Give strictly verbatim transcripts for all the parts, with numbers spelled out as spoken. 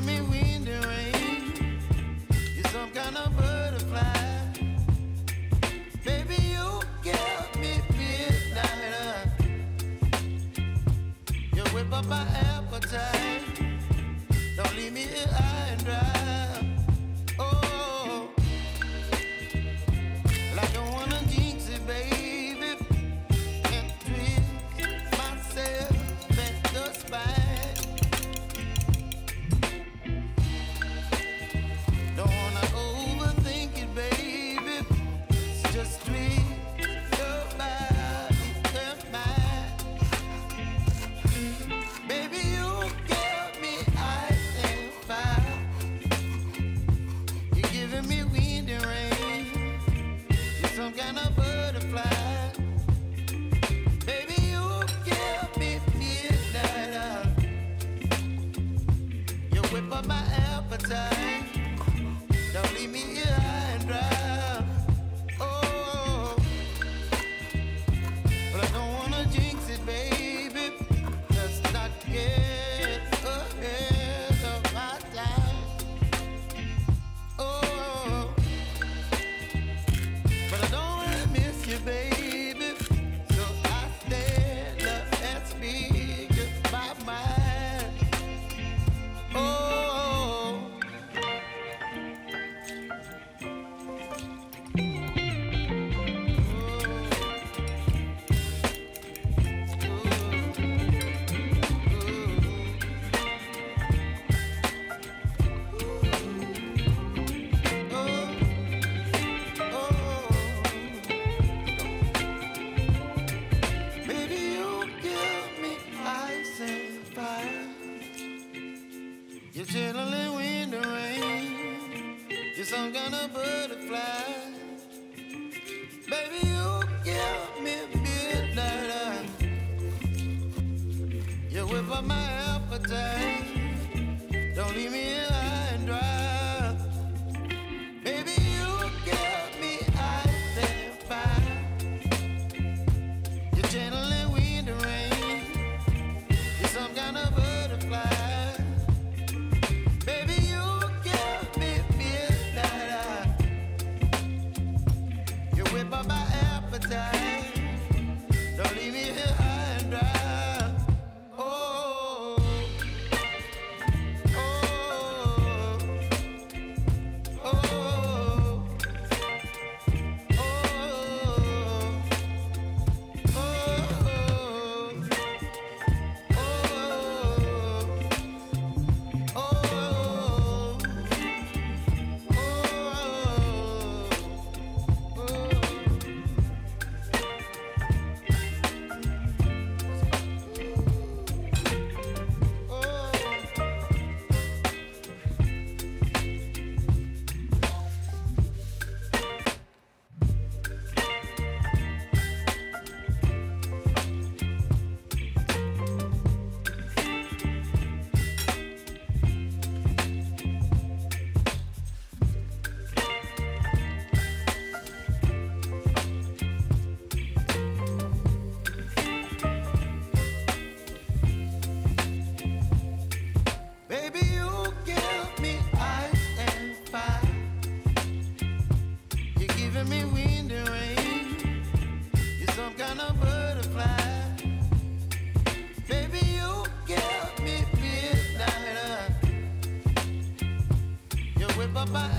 give me wind and rain. You're some kind of butterfly. Baby, you give me midnight. You whip up my appetite. Don't leave me here high and dry. Up my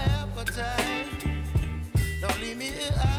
appetite. Don't leave me here.